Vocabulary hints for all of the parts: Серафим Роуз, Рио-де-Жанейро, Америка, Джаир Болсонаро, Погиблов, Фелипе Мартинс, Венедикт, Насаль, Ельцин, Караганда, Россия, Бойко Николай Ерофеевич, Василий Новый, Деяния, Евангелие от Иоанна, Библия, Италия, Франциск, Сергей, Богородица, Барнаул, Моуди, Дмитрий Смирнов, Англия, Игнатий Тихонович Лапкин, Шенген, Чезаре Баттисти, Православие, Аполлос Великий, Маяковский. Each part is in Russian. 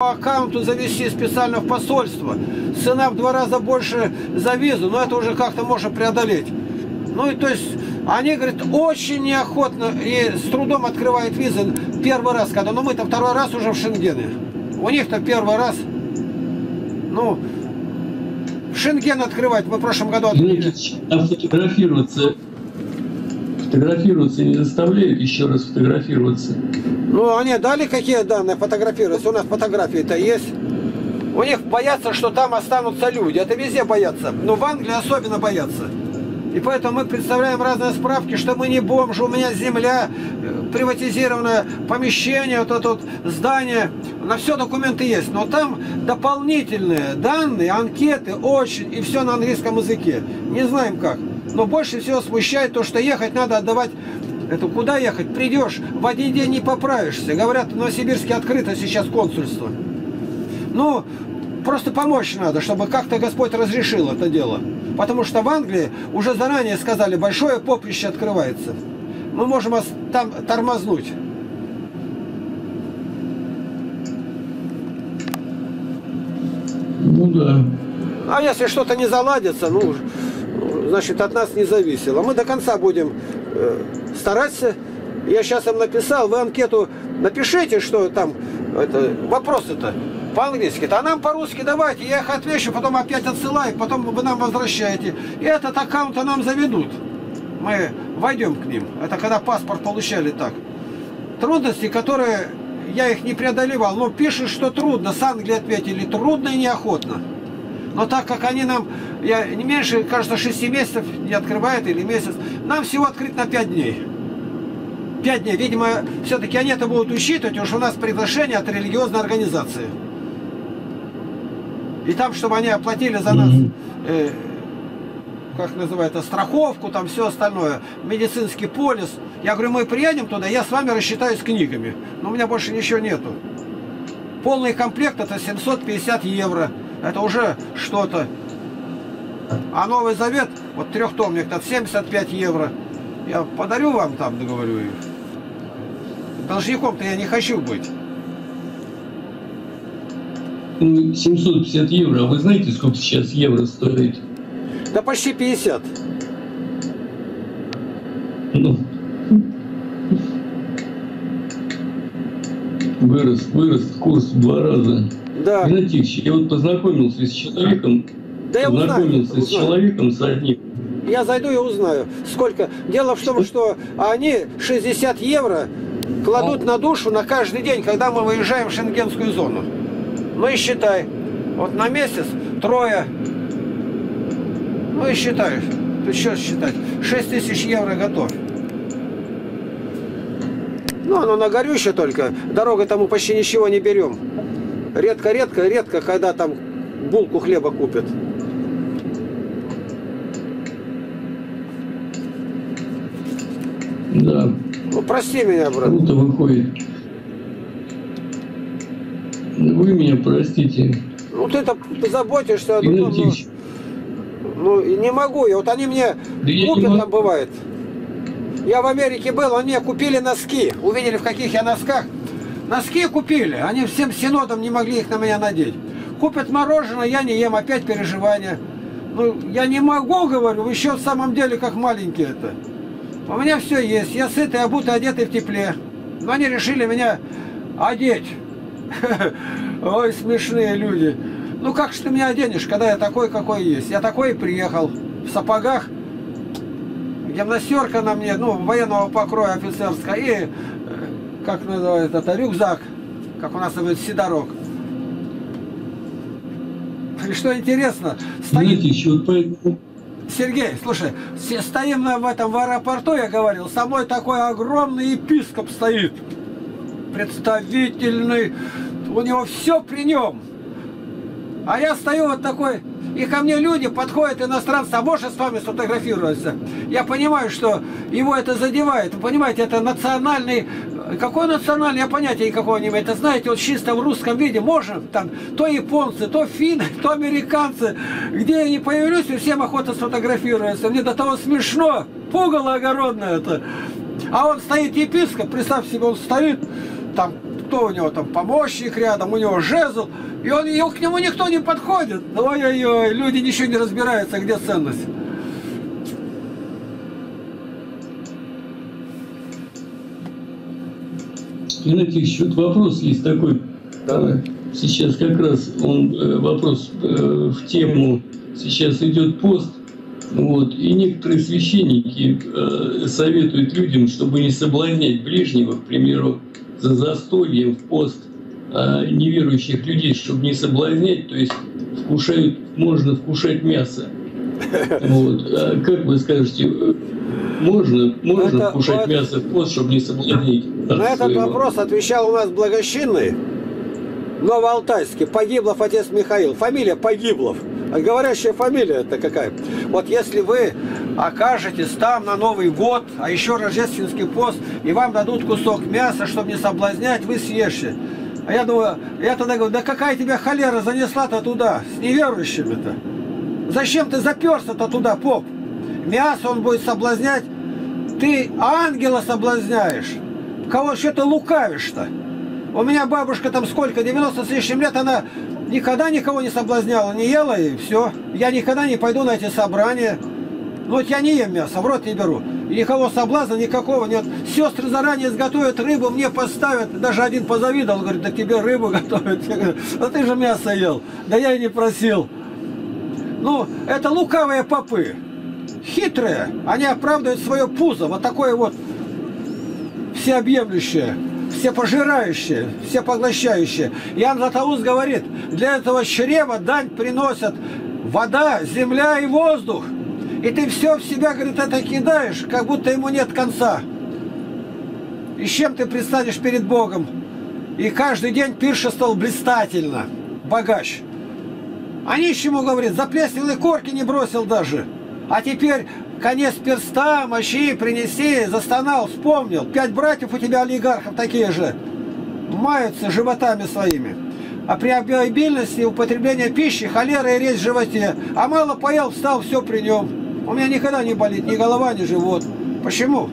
По аккаунту завести специально в посольство. Цена в 2 раза больше за визу, но это уже как-то можно преодолеть. Ну и то есть они, говорят, очень неохотно и с трудом открывают визы 1 раз, когда, ну мы-то 2 раз уже в Шенгене. У них-то 1 раз, ну, Шенген открывать мы в прошлом году открыли. А фотографироваться не заставляю, еще раз фотографироваться. Ну, они дали какие данные фотографироваться? У нас фотографии-то есть. У них боятся, что там останутся люди. Это везде боятся. Но в Англии особенно боятся. И поэтому мы представляем разные справки, что мы не бомжи, у меня земля приватизирована, помещение, вот это вот здание. На все документы есть. Но там дополнительные данные, анкеты, очень, и все на английском языке. Не знаем как. Но больше всего смущает то, что ехать надо отдавать. Это куда ехать? Придешь, в один день не поправишься. Говорят, в Новосибирске открыто сейчас консульство. Ну, просто помочь надо, чтобы как-то Господь разрешил это дело. Потому что в Англии уже заранее сказали, большое поприще открывается. Мы можем там тормознуть. Ну да. А если что-то не заладится, ну... Значит, от нас не зависело. Мы до конца будем стараться. Я сейчас им написал, вы анкету напишите, что там вопросы-то по-английски. А нам по-русски давайте, я их отвечу, потом опять отсылаю, потом вы нам возвращаете. И этот аккаунт нам заведут. Мы войдем к ним. Это когда паспорт получали так. Трудности, которые я их не преодолевал. Но пишут, что трудно. С Англии ответили, трудно и неохотно. Но так как они нам, я не меньше, кажется, 6 месяцев не открывают или месяц, нам всего открыть на 5 дней. 5 дней. Видимо, все-таки они это будут учитывать, уж у нас приглашение от религиозной организации. И там, чтобы они оплатили за нас, как называется, страховку, там все остальное, медицинский полис. Я говорю, мы приедем туда, я с вами рассчитаюсь книгами. Но у меня больше ничего нету. Полный комплект это 750 евро. Это уже что-то. А Новый Завет, вот 3-томник, там 75 евро. Я подарю вам там, договорю. Должником-то я не хочу быть. 750 евро. А вы знаете, сколько сейчас евро стоит? Да почти 50. Ну. Вырос курс в 2 раза. Да. Игнатьевич, я вот познакомился с человеком, да я познакомился с человеком, с одним. Я зайду и узнаю, сколько. Дело в том, что они 60 евро кладут на душу на каждый день, когда мы выезжаем в Шенгенскую зону. Ну и считай, вот на месяц 3. Ну и считай, ты что считать, 6000 евро готов. Ну оно на горюще только, дорога-то мы почти ничего не берем. Редко, когда там булку хлеба купят. Да. Ну, прости меня, брат. Круто выходит. Вы меня простите. Ну, ты-то заботишься о другом. Ну, не могу я. Вот они мне купят, там бывает. Я в Америке был, они мне купили носки. Увидели, в каких я носках. Носки купили, они всем синодом не могли их на меня надеть. Купят мороженое, я не ем, опять переживания. Ну, я не могу, говорю, вы еще в самом деле как маленькие это. У меня все есть, я сытый, обутый, одетый в тепле. Но они решили меня одеть. Ой, смешные люди. Ну, как же ты меня оденешь, когда я такой, какой есть? Я такой и приехал, в сапогах. Гимнастерка на мне, ну, военного покроя офицерская и... Как называют это? Рюкзак. Как у нас называют, сидорок. И что интересно, стоит... Сергей, слушай, стоим мы в аэропорту, я говорил, со мной такой огромный епископ стоит. Представительный. У него все при нем. А я стою вот такой... И ко мне люди подходят, иностранцы, а можно с вами сфотографироваться? Я понимаю, что его это задевает. Вы понимаете, это национальный... Какой национальный? Я понятия никакого не имею. Это, знаете, вот чисто в русском виде можно там то японцы, то финны, то американцы. Где я не появлюсь, всем охота сфотографироваться. Мне до того смешно. Пугало огородное это. А он стоит, епископ, представь себе, он стоит там... кто у него там, помощник рядом, у него жезл, и он, к нему никто не подходит. Ой-ой-ой, люди ничего не разбираются, где ценность. Игнатий Ильич, вот вопрос есть такой. Давай. Сейчас как раз он, вопрос в тему, сейчас идет пост, вот, и некоторые священники советуют людям, чтобы не соблазнять ближнего, к примеру, за застольем в пост неверующих людей, чтобы не соблазнять, то есть можно вкушать мясо. Вот. А как вы скажете, можно вкушать мясо в пост, чтобы не соблазнить? На этот вопрос отвечал у нас благощинный, новоалтайский, Погиблов отец Михаил. Фамилия Погиблов. А говорящая фамилия-то какая? Вот если вы окажетесь там на Новый год, а еще рождественский пост, и вам дадут кусок мяса, чтобы не соблазнять, вы съешьте. А я думаю, я тогда говорю, да какая тебя холера занесла-то туда, с неверующими-то? Зачем ты заперся-то туда, поп? Мясо он будет соблазнять. Ты ангела соблазняешь. Кого еще ты лукавишь-то? У меня бабушка там сколько, 90 с лишним лет, она никогда никого не соблазняла, не ела, и все. Я никогда не пойду на эти собрания. Ну вот я не ем мясо, в рот не беру. И никого соблазна никакого нет. Сестры заранее изготовят рыбу, мне поставят. Даже один позавидовал, говорит, да тебе рыбу готовят. Я говорю, а ты же мясо ел. Да я и не просил. Ну, это лукавые попы. Хитрые. Они оправдывают свое пузо. Вот такое вот всеобъемлющее. Все пожирающие, все поглощающие. Иоанн Златоуст говорит, для этого чрева дань приносят вода, земля и воздух. И ты все в себя, говорит, это кидаешь, как будто ему нет конца. И с чем ты предстанешь перед Богом? И каждый день пиршествовал блистательно, богач. А нищему, говорит, заплесневелые корки не бросил даже. А теперь конец перста, мощи, принеси, застонал, вспомнил. 5 братьев у тебя олигархов такие же. Маются животами своими. А при обильности употребления пищи холера и резь в животе. А мало поел, встал, все при нем. У меня никогда не болит ни голова, ни живот. Почему?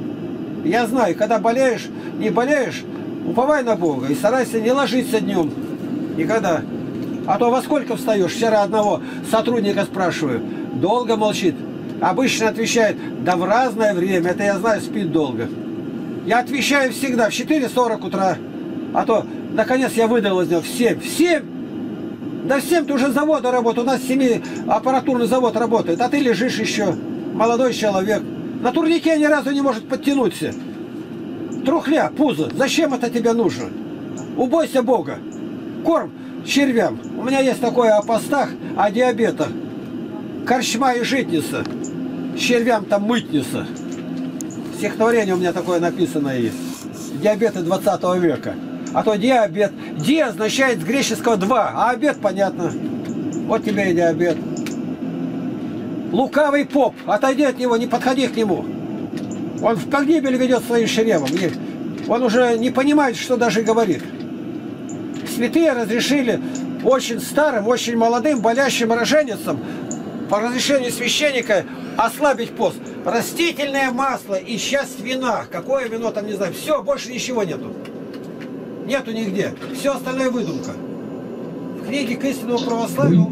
Я знаю, когда болеешь, не болеешь, уповай на Бога и старайся не ложиться днем. Никогда. А то во сколько встаешь? Вчера одного сотрудника спрашиваю. Долго молчит. Обычно отвечает, да в разное время, это я знаю, спит долго. Я отвечаю всегда в 4:40 утра, а то, наконец, я выдал из него в 7. В 7? Да в 7 ты уже завода работает, у нас 7 аппаратурный завод работает, а ты лежишь еще, молодой человек. На турнике ни разу не может подтянуться. Трухля, пузо, зачем это тебе нужно? Убойся Бога, корм червям. У меня есть такое о постах, о диабетах. Корчма и житница. Червям там мытница. Стихотворение у меня такое написанное есть. Диабеты 20 века. А то диабет. Ди означает с греческого 2, а обед понятно. Вот тебе и диабет. Лукавый поп. Отойди от него, не подходи к нему. Он в погибель ведет своим чревом. Он уже не понимает, что даже говорит. Святые разрешили очень старым, очень молодым, болящим роженицам по разрешению священника ослабить пост. Растительное масло и сейчас вина. Какое вино там, не знаю. Все, больше ничего нету. Нету нигде. Все остальное выдумка. В книге к истинному православию...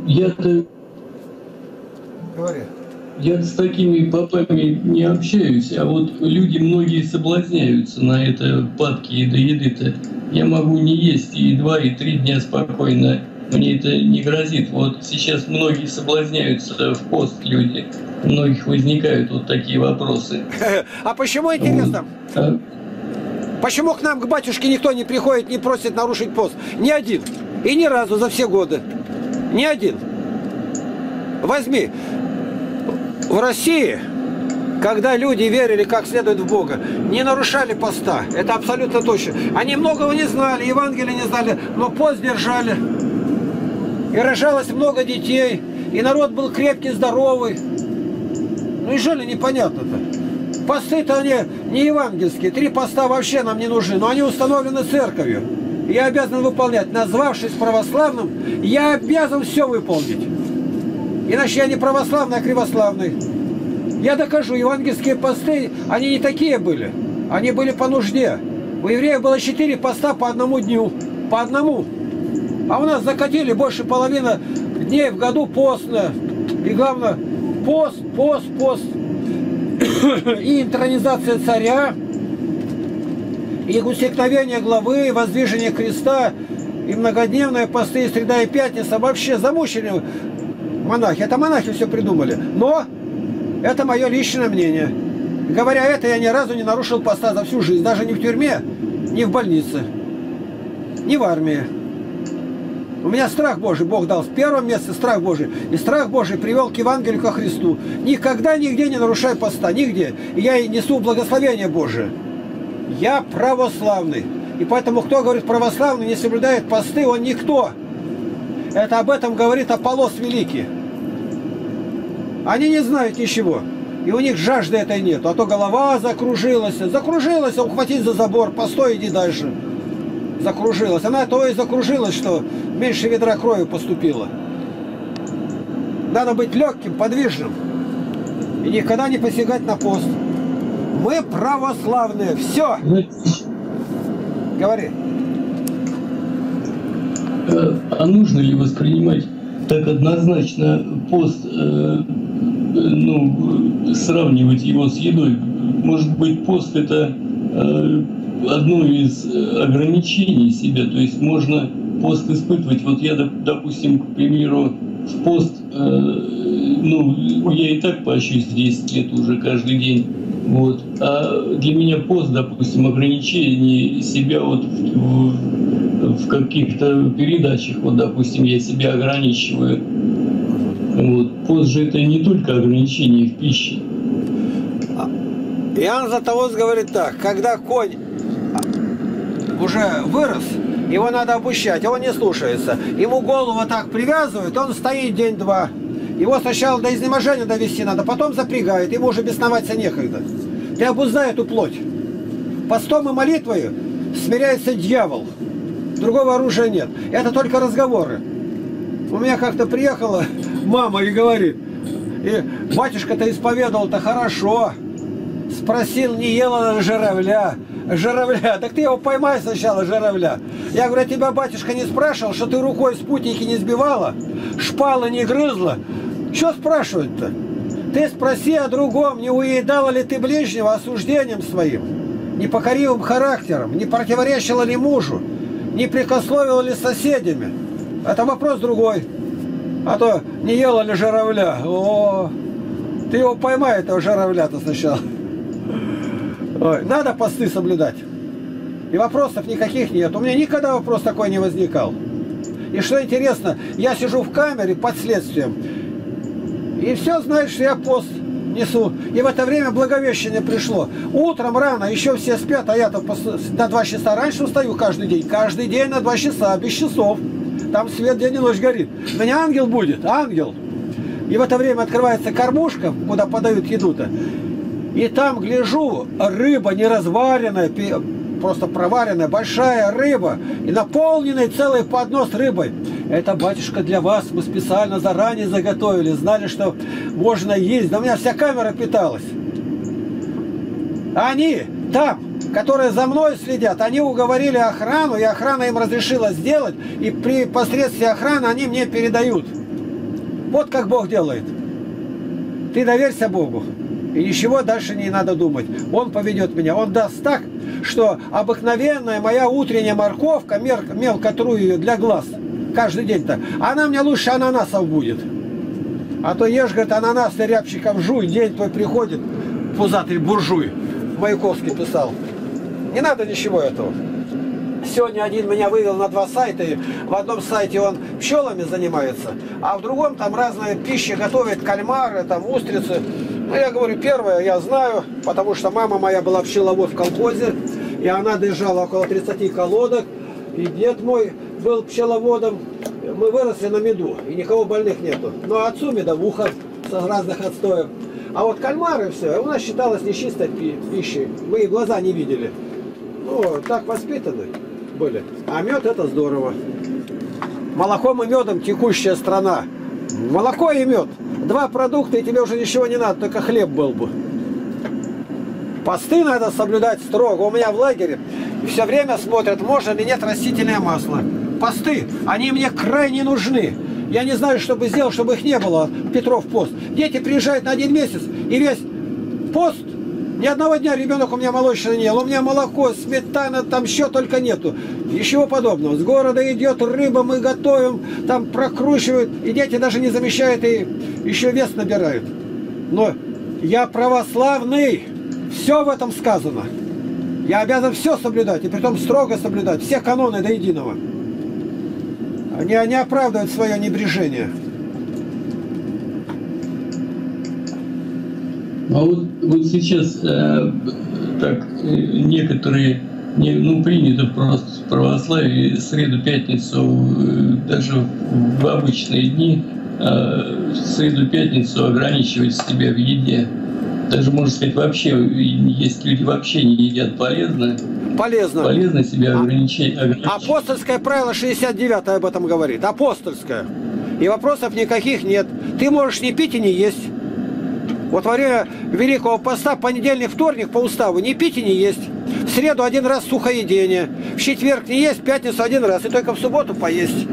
Я с такими попами не общаюсь, а вот люди многие соблазняются на это падки еды-то. Я могу не есть и 2, и 3 дня спокойно. Мне это не грозит. Вот сейчас многие соблазняются в пост, люди. У многих возникают вот такие вопросы. А почему, интересно? Почему к нам, к батюшке, никто не приходит, не просит нарушить пост? Ни один. И ни разу за все годы. Ни один. Возьми. В России, когда люди верили как следует в Бога, не нарушали поста. Это абсолютно точно. Они многого не знали, Евангелие не знали, но пост держали. И рожалось много детей, и народ был крепкий, здоровый. Ну и жили непонятно-то. Посты-то они не евангельские, 3 поста вообще нам не нужны, но они установлены церковью. Я обязан выполнять. Назвавшись православным, я обязан все выполнить. Иначе я не православный, а кривославный. Я докажу, евангельские посты, они не такие были. Они были по нужде. У евреев было 4 поста по одному дню. По одному. А у нас закатили больше половины дней в году постно. И главное, пост. И интронизация царя, и усекновение главы, и воздвижение креста, и многодневные посты, и среда, и пятница. Вообще замучили монахи. Это монахи все придумали. Но это мое личное мнение. Говоря это, я ни разу не нарушил поста за всю жизнь. Даже не в тюрьме, не в больнице, не в армии. У меня страх Божий Бог дал. С первого места страх Божий. И страх Божий привел к Евангелию, ко Христу. Никогда, нигде не нарушай поста. Нигде. И я и несу благословение Божие. Я православный. И поэтому, кто говорит православный, не соблюдает посты, он никто. Это об этом говорит Аполлос Великий. Они не знают ничего. И у них жажды этой нет. А то голова закружилась. Закружилась, ухватись за забор. Постой, иди дальше. Закружилась. Она то и закружилась, что меньше ведра крови поступило. Надо быть легким, подвижным. И никогда не посягать на пост. Мы православные. Все. Говори. А нужно ли воспринимать так однозначно пост, сравнивать его с едой? Может быть, пост — это одно из ограничений себя, то есть можно пост испытывать. Вот я, допустим, к примеру, в пост, я и так пощусь 10 лет уже каждый день, вот. А для меня пост, допустим, ограничение себя вот в каких-то передачах, вот, допустим, я себя ограничиваю. Вот. Пост же это не только ограничение в пище. Иоанн Златоуст говорит так: когда конь уже вырос, его надо обучать, а он не слушается. Ему голову так привязывают, он стоит день-два. Его сначала до изнеможения довести надо, потом запрягают, ему уже бесноваться некогда. Ты обузнай эту плоть. Постом и молитвою смиряется дьявол. Другого оружия нет. Это только разговоры. У меня как-то приехала мама и говорит: и батюшка-то исповедовал-то хорошо. Спросил, не ела журавля. Журавля, так ты его поймай сначала, журавля. Я говорю: тебя батюшка не спрашивал, что ты рукой спутники не сбивала, шпалы не грызла? Что спрашивать-то? Ты спроси о другом, не уедала ли ты ближнего осуждением своим, непокоривым характером, не противоречила ли мужу, не прикословила ли соседями? Это вопрос другой. А то не ела ли журавля? О, ты его поймай, этого журавля-то сначала. Ой, надо посты соблюдать. И вопросов никаких нет. У меня никогда вопрос такой не возникал. И что интересно, я сижу в камере под следствием. И все знают, что я пост несу. И в это время Благовещение пришло. Утром рано, еще все спят, а я-то на 2 часа раньше встаю каждый день. Каждый день на 2 часа, без часов. Там свет день и ночь горит. Меня ангел будет, ангел. И в это время открывается кормушка, куда подают еду-то. И там, гляжу, рыба неразваренная, просто проваренная, большая рыба. И наполненный целый поднос рыбой. Это, батюшка, для вас. Мы специально заранее заготовили. Знали, что можно есть. Да у меня вся камера питалась. Они там, которые за мной следят, они уговорили охрану. И охрана им разрешила сделать. И при посредстве охраны они мне передают. Вот как Бог делает. Ты доверься Богу. И ничего дальше не надо думать. Он поведет меня. Он даст так, что обыкновенная моя утренняя морковка, мелко тру ее для глаз, каждый день-то, она мне лучше ананасов будет. А то ешь, говорит, ананас и рябчиков жуй, день твой приходит, пузатый буржуй. Маяковский писал. Не надо ничего этого. Сегодня один меня вывел на 2 сайта. И в одном сайте он пчелами занимается, а в другом там разные пищи готовят, кальмары, там устрицы. Ну, я говорю, первое я знаю, потому что мама моя была пчеловод в колхозе, и она держала около 30 колодок, и дед мой был пчеловодом, мы выросли на меду, и никого больных нету. Но отцу медовуха со разных отстоев. А вот кальмары все, у нас считалось нечистой пищей, мы и глаза не видели. Ну, так воспитаны были. А мед — это здорово. Молоком и медом текущая страна. Молоко и мед. 2 продукта, и тебе уже ничего не надо, только хлеб был бы. Посты надо соблюдать строго. У меня в лагере и все время смотрят, можно ли нет растительное масло. Посты, они мне крайне нужны. Я не знаю, что бы сделал, чтобы их не было, Петров пост. Дети приезжают на 1 месяц, и весь пост, ни одного дня ребенок у меня молочный не ел. У меня молоко, сметана, там еще только нету. Ничего подобного. С города идет рыба, мы готовим, там прокручивают, и дети даже не замечают, и еще вес набирают. Но я православный, все в этом сказано. Я обязан все соблюдать, и притом строго соблюдать, все каноны до единого. Они оправдывают свое небрежение. А вот сейчас так некоторые, принято в православии среду, пятницу, даже в обычные дни, среду, пятницу ограничивать себя в еде. Даже, можно сказать, вообще, есть люди вообще не едят полезное. Полезно себя ограничить. Апостольское правило 69-е об этом говорит. Апостольское. И вопросов никаких нет. Ты можешь не пить и не есть. Вот во время Великого Поста, понедельник, вторник по уставу, не пить и не есть. В среду 1 раз сухоедение. В четверг не есть, в пятницу 1 раз. И только в субботу поесть.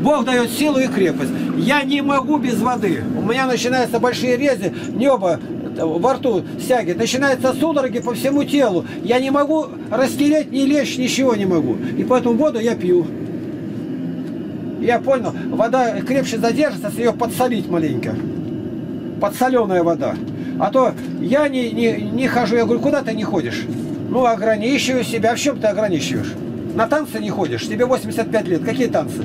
Бог дает силу и крепость. Я не могу без воды. У меня начинаются большие рези, небо во рту стягивает, начинаются судороги по всему телу. Я не могу растереть, не лечь, ничего не могу. И поэтому воду я пью. Я понял, вода крепче задержится, если ее подсолить маленько. Подсоленая вода. А то я не хожу. Я говорю, куда ты не ходишь? Ну, ограничиваю себя. В чем ты ограничиваешь? На танцы не ходишь? Тебе 85 лет. Какие танцы?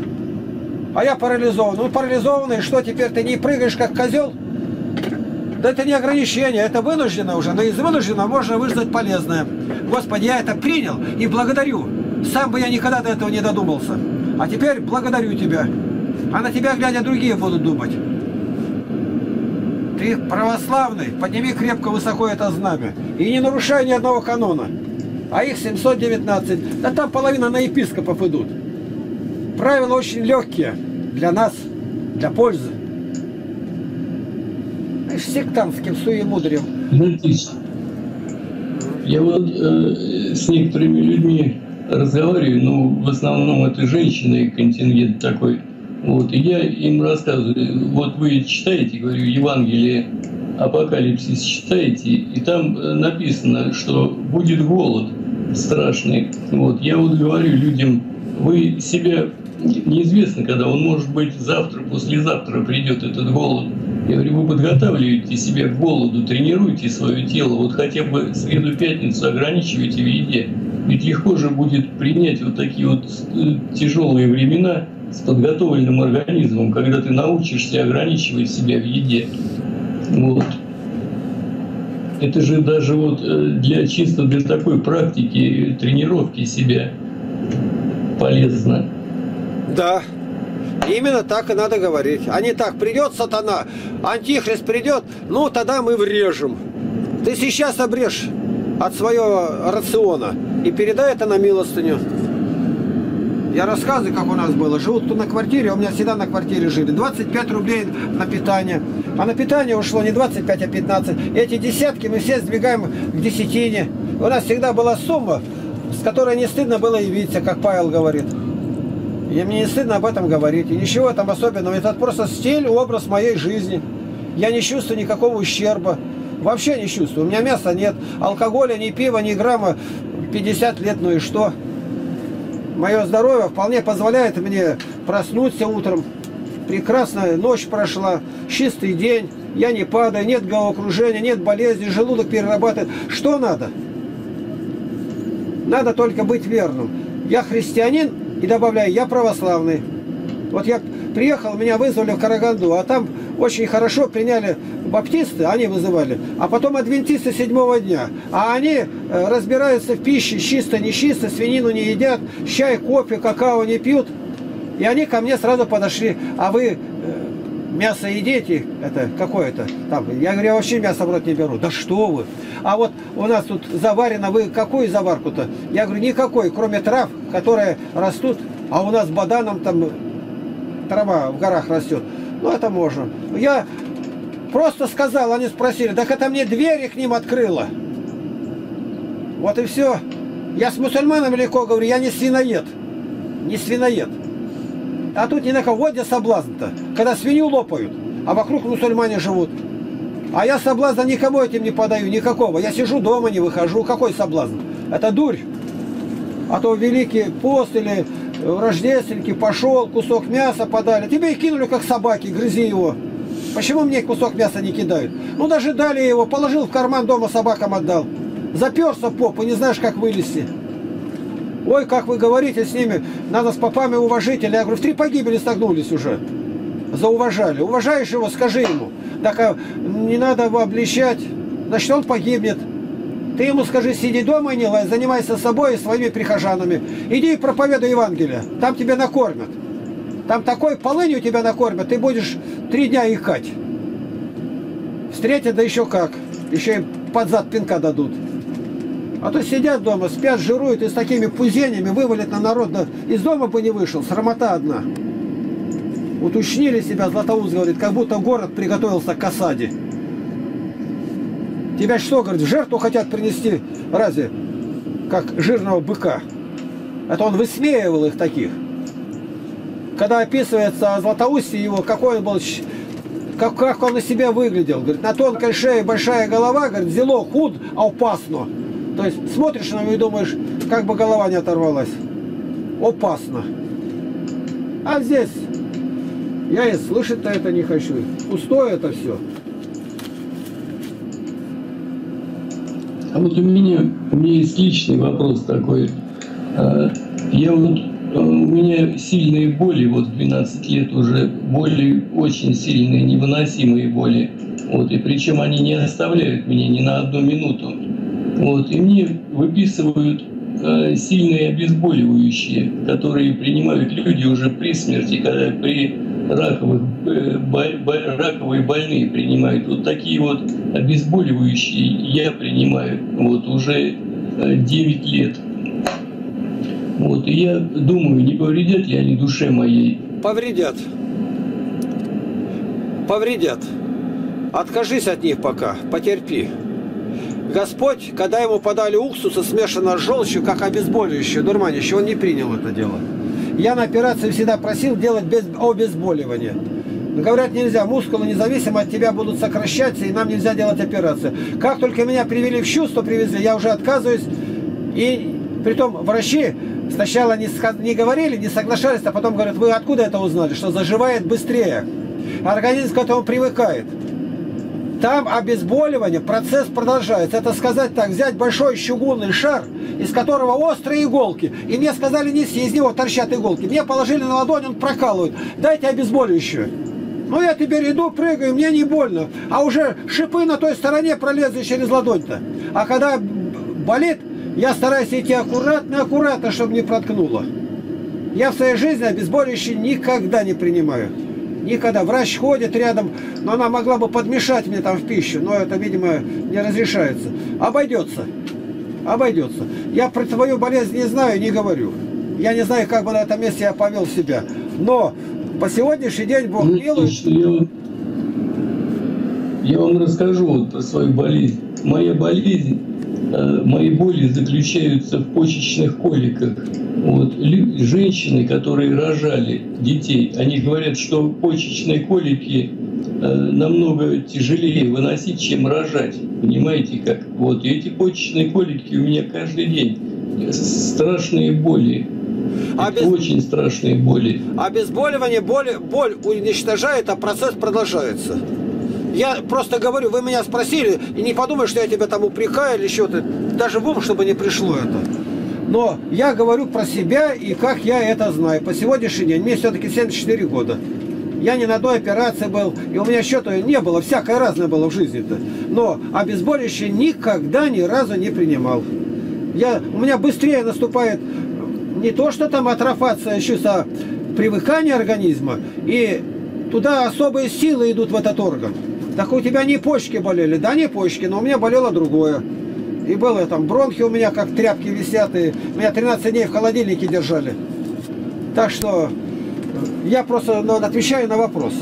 А я парализован. Ну, парализованный, что теперь ты не прыгаешь, как козел? Да это не ограничение, это вынуждено уже. Но из вынужденного можно выждать полезное. Господи, я это принял и благодарю. Сам бы я никогда до этого не додумался. А теперь благодарю тебя. А на тебя, глядя, другие будут думать. Ты православный, подними крепко высоко это знамя. И не нарушай ни одного канона. А их 719. Да там половина на епископов идут. Правила очень легкие для нас, для пользы. Сектантским суемудрием. Я вот с некоторыми людьми разговариваю, но в основном это женщины, контингент такой. Вот, и я им рассказываю, вот вы читаете, говорю, Евангелие, Апокалипсис читаете, и там написано, что будет голод страшный. Вот, я вот говорю людям, вы себя, неизвестно когда, он может быть завтра, послезавтра придет этот голод. Я говорю, вы подготавливаете себя к голоду, тренируете свое тело, вот хотя бы среду-пятницу ограничиваете в еде. Ведь легко же будет принять вот такие вот тяжелые времена с подготовленным организмом, когда ты научишься ограничивать себя в еде. Вот. Это же даже вот чисто для такой практики, тренировки себя полезно. Да. Именно так и надо говорить. А не так, придет сатана, антихрист придет, ну тогда мы врежем. Ты сейчас обрежь от своего рациона и передай это на милостыню. Я рассказываю, как у нас было. Живут тут на квартире, у меня всегда на квартире жили. 25 рублей на питание. А на питание ушло не 25, а 15. Эти десятки мы все сдвигаем к десятине. У нас всегда была сумма, с которой не стыдно было явиться, как Павел говорит. И мне не стыдно об этом говорить. И ничего там особенного. Это просто стиль, образ моей жизни. Я не чувствую никакого ущерба. Вообще не чувствую. У меня мяса нет. Алкоголя, ни пива, ни грамма. 50 лет, ну и что? Мое здоровье вполне позволяет мне проснуться утром. Прекрасная ночь прошла. Чистый день. Я не падаю. Нет головокружения, нет болезни. Желудок перерабатывает. Что надо? Надо только быть верным. Я христианин. И добавляю, я православный. Вот я приехал, меня вызвали в Караганду, а там очень хорошо приняли баптисты, они вызывали, а потом адвентисты 7-го дня. А они разбираются в пище, чисто, нечисто, свинину не едят, чай, кофе, какао не пьют. И они ко мне сразу подошли, а вы мясо едите, это какое-то там. Я говорю, я вообще мясо в рот не беру. Да что вы? А вот у нас тут заварено, вы какую заварку-то? Я говорю, никакой, кроме трав, которые растут, а у нас баданом там трава в горах растет. Ну это можно. Я просто сказал, они спросили, так это мне двери к ним открыло. Вот и все. Я с мусульманами легко говорю, я не свиноед. Не свиноед. А тут не на кого где соблазн-то. Когда свинью лопают, а вокруг мусульмане живут. А я соблазна никому этим не подаю, никакого. Я сижу дома, не выхожу. Какой соблазн? Это дурь. А то Великий пост или рождественский пошел, кусок мяса подали. Тебе и кинули, как собаки, грызи его. Почему мне кусок мяса не кидают? Ну, даже дали его, положил в карман дома, собакам отдал. Заперся поп, и не знаешь, как вылезти. Ой, как вы говорите с ними, надо с попами уважить. Я говорю, в 3 погибели стогнулись уже. Зауважали. Уважаешь его, скажи ему. Так не надо его обличать, значит, он погибнет. Ты ему скажи, сиди дома, не лай, занимайся собой и своими прихожанами. Иди и проповедуй Евангелие, там тебя накормят. Там такой полынью тебя накормят, ты будешь 3 дня икать. Встретят, да еще как, еще и под зад пинка дадут. А то сидят дома, спят, жируют и с такими пузениями вывалят на народ. Да из дома бы не вышел, срамота одна. Уточнили себя, Златоуст говорит, как будто город приготовился к осаде. Тебя что, говорит, в жертву хотят принести, разве, как жирного быка? Это он высмеивал их таких. Когда описывается о Златоусте его, какой он был, как он на себя выглядел. Говорит, на тонкой шее большая голова, говорит, зело худ, а опасно. То есть смотришь на него и думаешь, как бы голова не оторвалась. Опасно. А здесь... Я и слышать-то это не хочу. Пустое это все. А вот у меня есть личный вопрос такой. У меня сильные боли, вот 12 лет уже, боли очень сильные, невыносимые боли. Вот, и причем они не оставляют меня ни на одну минуту. Вот, и мне выписывают сильные обезболивающие, которые принимают люди уже при смерти, когда раковые больные принимают. Вот такие вот обезболивающие я принимаю вот уже 9 лет. Вот, и я думаю, не повредят ли они душе моей? Повредят. Повредят. Откажись от них пока, потерпи. Господь, когда ему подали уксуса, смешанного с желчью, как обезболивающее, дурманище, он не принял это дело. Я на операции всегда просил делать без обезболивания. Но говорят, нельзя, мускулы независимо от тебя будут сокращаться, и нам нельзя делать операцию. Как только меня привели в чувство, привезли, я уже отказываюсь. И притом врачи сначала не говорили, не соглашались, а потом говорят, вы откуда это узнали, что заживает быстрее. Организм к этому привыкает. Там обезболивание, процесс продолжается. Это сказать так, взять большой чугунный шар, из которого острые иголки. И мне сказали, неси, из него торчат иголки. Мне положили на ладонь, он прокалывает. Дайте обезболивающее. Ну я теперь иду, прыгаю, мне не больно. А уже шипы на той стороне пролезли через ладонь-то. А когда болит, я стараюсь идти аккуратно, чтобы не проткнуло. Я в своей жизни обезболивающее никогда не принимаю. Никогда. Врач ходит рядом, но она могла бы подмешать мне там в пищу, но это, видимо, не разрешается. Обойдется. Обойдется. Я про твою болезнь не знаю, не говорю. Я не знаю, как бы на этом месте я повел себя. Но по сегодняшний день Бог милует... Я вам расскажу вот про свою болезнь. Моя болезнь, мои боли заключаются в почечных коликах. Вот. Женщины, которые рожали детей, они говорят, что почечные колики намного тяжелее выносить, чем рожать. Понимаете как? Вот. И эти почечные колики у меня каждый день. Страшные боли. Очень страшные боли. Обезболивание, боль уничтожает, а процесс продолжается. Я просто говорю, вы меня спросили, и не подумай, что я тебя там упрекаю или что-то. Даже в ум, чтобы не пришло это. Но я говорю про себя и как я это знаю. По сегодняшний день, мне все-таки 74 года. Я не на одной операции был, и у меня счета не было, всякое разное было в жизни-то. Но обезболивающее никогда ни разу не принимал. У меня быстрее наступает не то, что там атрофация чувства, а привыкание организма. И туда особые силы идут в этот орган. Так у тебя не почки болели, да не почки, но у меня болело другое. И было там, бронхи у меня как тряпки висят, и меня 13 дней в холодильнике держали. Так что я просто отвечаю на вопрос.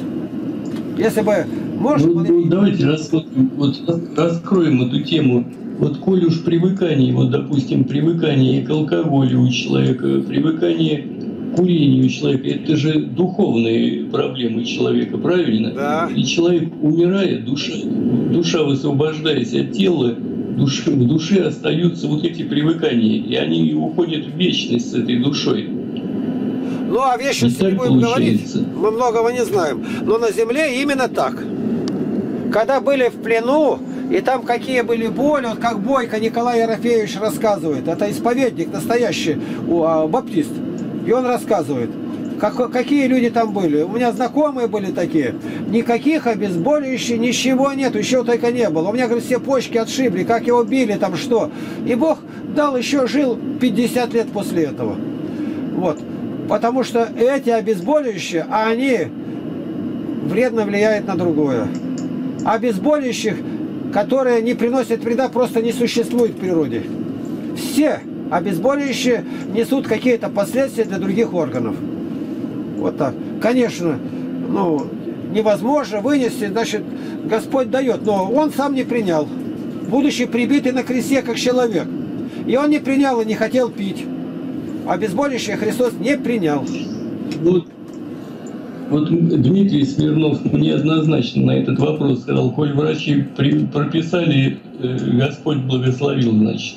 Если бы можно... Ну, давайте раскроем эту тему Вот коль уж привыкание, вот допустим, привыкание к алкоголю у человека, привыкание к курению у человека, это же духовные проблемы человека, правильно? Да. И человек умирает, душа высвобождаясь от тела, в душе остаются вот эти привыкания, и они уходят в вечность с этой душой. Ну, о вечности не будем говорить, мы многого не знаем. Но на земле именно так. Когда были в плену, и там какие были боли, вот как Бойко Николай Ерофеевич рассказывает, это исповедник настоящий, баптист, и он рассказывает, какие люди там были. У меня знакомые были такие, никаких обезболивающих, ничего нет, еще только не было. У меня, говорит, все почки отшибли, как его били, там что. И Бог дал, еще жил 50 лет после этого. Вот. Потому что эти обезболивающие, они вредно влияют на другое. Обезболивающих, которые не приносят вреда, просто не существует в природе. Все обезболивающие несут какие-то последствия для других органов. Вот так. Конечно, ну, невозможно вынести, значит, Господь дает, но Он сам не принял, будучи прибитый на кресте как человек. И Он не принял и не хотел пить. Обезболивающее Христос не принял. Вот Дмитрий Смирнов неоднозначно на этот вопрос сказал, коль врачи прописали, Господь благословил, значит.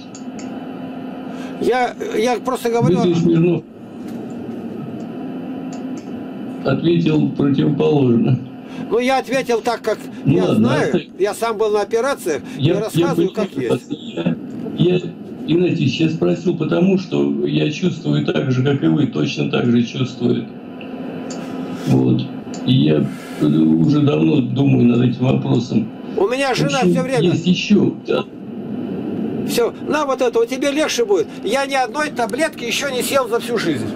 Я просто говорю... Дмитрий Смирнов ответил противоположно. Ну, я ответил так, как ну, я ладно, знаю. Я сам был на операциях, я рассказываю, я как есть. Игнатий, я спросил, потому что я чувствую так же, как и вы, точно так же чувствует. Вот. И я уже давно думаю над этим вопросом. У меня жена все время... Есть еще. Да. Все, на вот это, тебе легче будет. Я ни одной таблетки еще не съел за всю жизнь.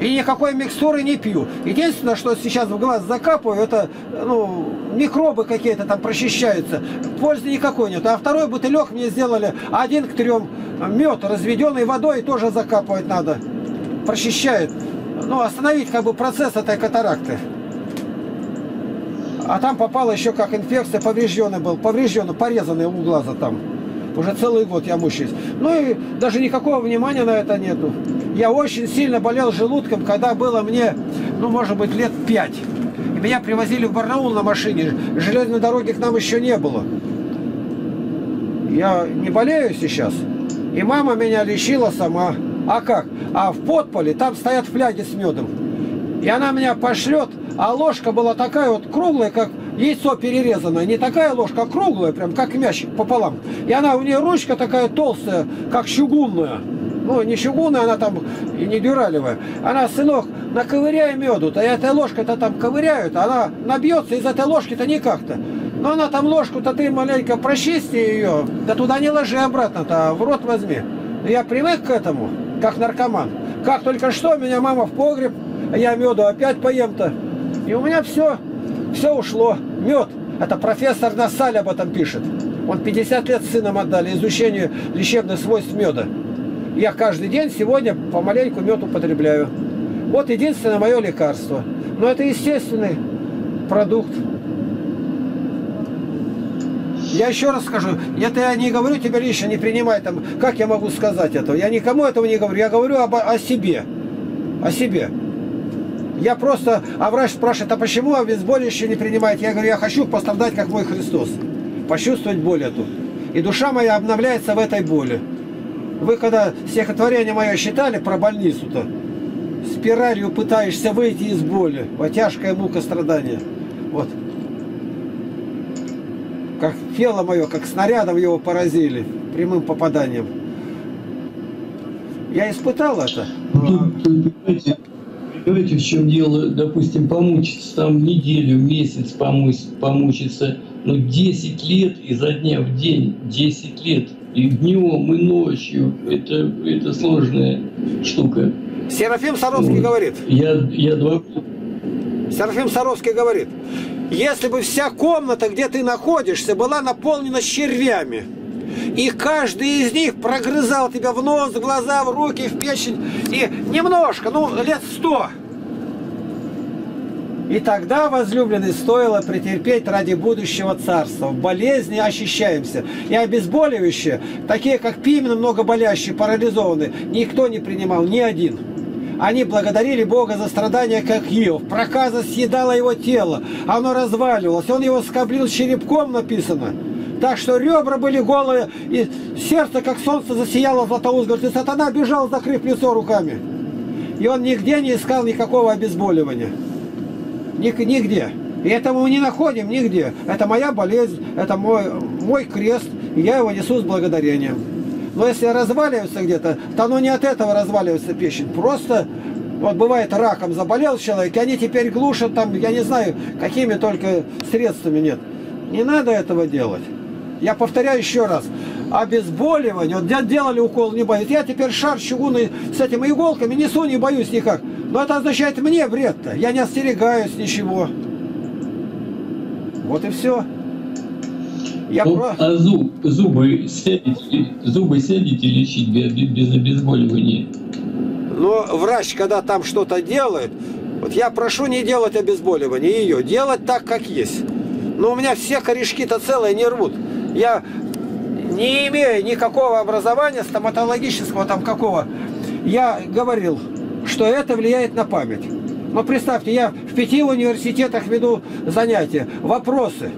И никакой микстуры не пью. Единственное, что сейчас в глаз закапываю, это микробы какие-то там прочищаются. Пользы никакой нет. А второй бутылек мне сделали 1:3. Мед, разведенный водой, тоже закапывать надо. Прочищает. Ну, остановить как бы процесс этой катаракты. А там попала еще как инфекция, поврежденный, порезанный у глаза там. Уже целый год я мучаюсь. Ну и даже никакого внимания на это нету. Я очень сильно болел желудком, когда было мне, может быть, лет 5. И меня привозили в Барнаул на машине. Железной дороги к нам еще не было. Я не болею сейчас. И мама меня лечила сама. А как? А в подполе там стоят фляги с медом. И она меня пошлет, а ложка была такая вот круглая, как яйцо перерезанное. Не такая ложка, а круглая, прям как мяч пополам. И она, у нее ручка такая толстая, как чугунная. Ну, не чугунная, она там и не дюралевая. Она, сынок, наковыряй меду-то, и этой ложкой-то там ковыряют, она набьется из этой ложки-то никак-то. Но она там ложку-то ты маленько прочисти ее, да туда не ложи обратно-то, а в рот возьми. Я привык к этому, как наркоман. Как только что, меня мама в погреб, я меду опять поем-то. И у меня все ушло. Мед. Это профессор Насаль об этом пишет. Он 50 лет сыном отдали изучению лечебных свойств меда. Я каждый день сегодня помаленьку мед употребляю. Вот единственное мое лекарство. Но это естественный продукт. Я еще раз скажу, это я не говорю тебе лично, не принимай там, как я могу сказать этого? Я никому этого не говорю, я говорю о себе. О себе. Я просто, а врач спрашивает, а почему обезболивающее не принимает? Я говорю, я хочу пострадать, как мой Христос. Почувствовать боль эту. И душа моя обновляется в этой боли. Вы когда стихотворение мое читали про больницу-то, спиралью пытаешься выйти из боли. Вот тяжкая мука страдания. Вот. Как тело мое, как снарядом его поразили, прямым попаданием. Я испытал это. Понимаете, в чем дело, допустим, помучиться там неделю, месяц помучиться, но 10 лет изо дня в день, 10 лет, и днем, и ночью, это сложная штука. Серафим Саровский говорит. Серафим Саровский говорит. Если бы вся комната, где ты находишься, была наполнена червями, и каждый из них прогрызал тебя в нос, в глаза, в руки, в печень, и немножко, лет 100, И тогда, возлюбленный, стоило претерпеть ради будущего царства. В болезни ощущаемся. И обезболивающие, такие как Пимен, многоболящие, парализованные, никто не принимал, ни один. Они благодарили Бога за страдания, как Иов. Проказа съедала его тело, оно разваливалось, он его скоблил черепком, написано. Так что ребра были голые, и сердце, как солнце, засияло. Златоуст говорит, и сатана бежал, закрыв лицо руками. И он нигде не искал никакого обезболивания. Нигде. И этого мы не находим нигде. Это моя болезнь, это мой крест, и я его несу с благодарением. Но если разваливается где-то, то оно не от этого разваливается печень. Просто, вот бывает, раком заболел человек, и они теперь глушат там, я не знаю, какими только средствами нет. Не надо этого делать. Я повторяю еще раз. Обезболивание. Вот делали укол, не боюсь. Я теперь шар чугунный с этими иголками несу, не боюсь никак. Но это означает мне вред-то. Я не остерегаюсь ничего. Вот и все. Я а зубы сядете лечить без обезболивания? Но врач, когда там что-то делает, вот я прошу не делать обезболивание ее, делать так, как есть. Но у меня все корешки-то целые, не рвут. Я не имею никакого образования стоматологического, там какого, я говорил, что это влияет на память. Но представьте, я в 5 университетах веду занятия, вопросы.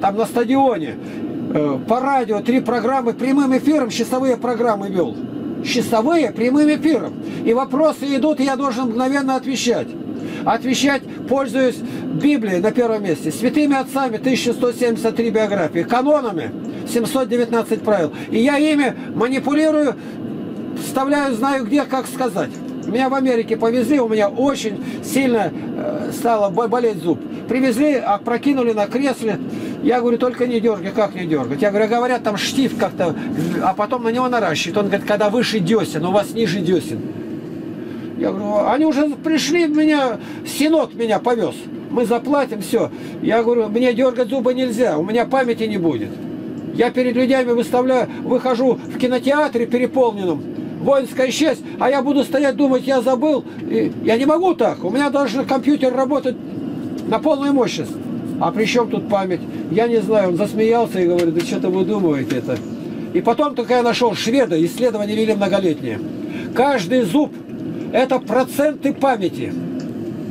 Там на стадионе, по радио 3 программы, прямым эфиром, часовые программы вел. Часовые прямым эфиром. И вопросы идут, и я должен мгновенно отвечать. Пользуясь Библией на первом месте, святыми отцами 1173 биографии, канонами 719 правил. И я ими манипулирую, вставляю, знаю где, как сказать. Меня в Америке повезли, у меня очень сильно стало болеть зуб. Привезли, опрокинули на кресле. Я говорю, только не дергай, как не дергать? Я говорю, говорят, там штиф как-то, а потом на него наращивают. Он говорит, когда выше десен, у вас ниже десен. Я говорю, они уже пришли, синод меня повез. Мы заплатим, все. Я говорю, мне дергать зубы нельзя, у меня памяти не будет. Я перед людьми выхожу в кинотеатре переполненном, воинская честь, а я буду стоять, думать, я забыл. И я не могу так, у меня должен компьютер работать на полную мощность. А при чем тут память? Я не знаю, он засмеялся и говорит, да что-то вы думаете это. И потом только я нашел шведа, исследования вели многолетние. Каждый зуб – это проценты памяти,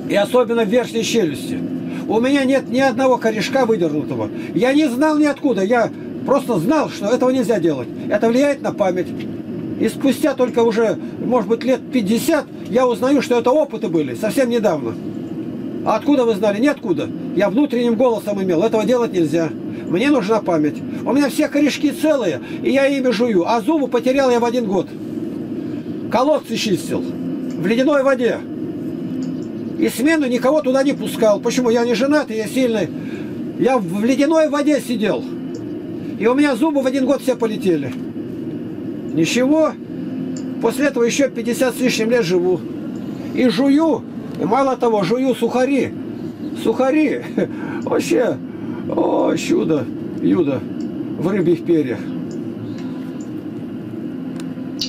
и особенно в верхней челюсти. У меня нет ни одного корешка выдернутого. Я не знал ниоткуда, я просто знал, что этого нельзя делать. Это влияет на память. И спустя только уже, может быть, лет 50 я узнаю, что это опыты были совсем недавно. А откуда вы знали? Ниоткуда. Я внутренним голосом имел. Этого делать нельзя. Мне нужна память. У меня все корешки целые, и я ими жую. А зубы потерял я в 1 год. Колодцы чистил. В ледяной воде. И смену никого туда не пускал. Почему? Я не женат, и я сильный. Я в ледяной воде сидел. И у меня зубы в 1 год все полетели. Ничего. После этого еще 50 с лишним лет живу. И жую. И мало того, жую сухари. Сухари. Вообще, о, чудо, юдо в рыбьих перьях.